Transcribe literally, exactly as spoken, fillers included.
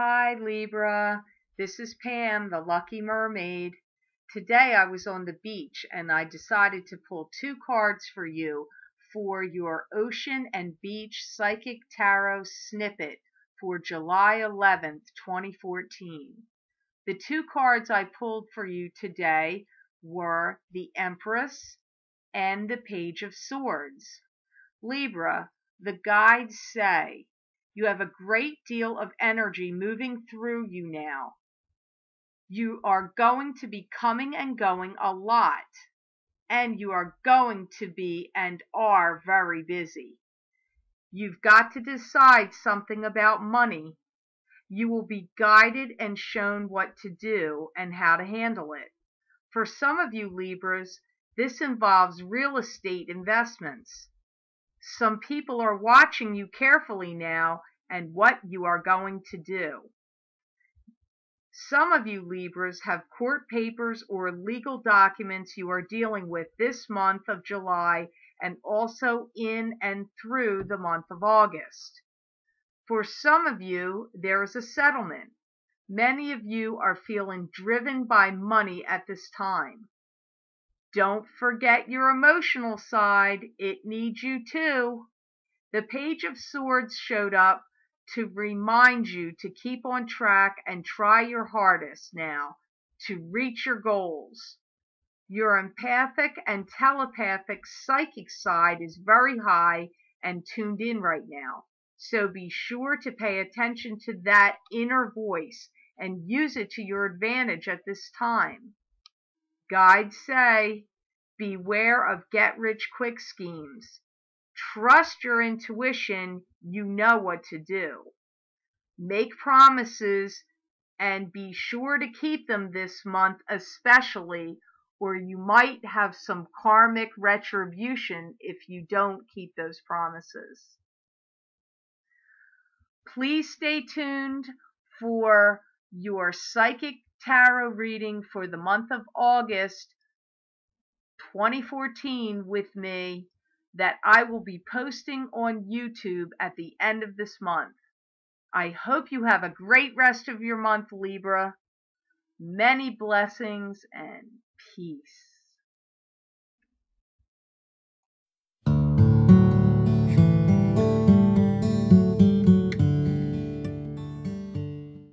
Hi Libra, this is Pam, the Lucky Mermaid. Today I was on the beach and I decided to pull two cards for you for your Ocean and Beach Psychic Tarot Snippet for July eleventh, twenty fourteen. The two cards I pulled for you today were the Empress and the Page of Swords. Libra, the guides say, you have a great deal of energy moving through you now. You are going to be coming and going a lot, and you are going to be and are very busy. You've got to decide something about money. You will be guided and shown what to do and how to handle it. For some of you Libras, this involves real estate investments. Some people are watching you carefully now and what you are going to do. Some of you Libras have court papers or legal documents you are dealing with this month of July and also in and through the month of August. For some of you, there is a settlement. Many of you are feeling driven by money at this time. Don't forget your emotional side. It needs you too. The Page of Swords showed up to remind you to keep on track and try your hardest now to reach your goals. Your empathic and telepathic psychic side is very high and tuned in right now. So be sure to pay attention to that inner voice and use it to your advantage at this time. Guides say, beware of get-rich-quick schemes. Trust your intuition, you know what to do. Make promises and be sure to keep them this month especially, or you might have some karmic retribution if you don't keep those promises. Please stay tuned for your psychic tarot reading for the month of August twenty fourteen with me that I will be posting on YouTube at the end of this month. I hope you have a great rest of your month, Libra. Many blessings and peace.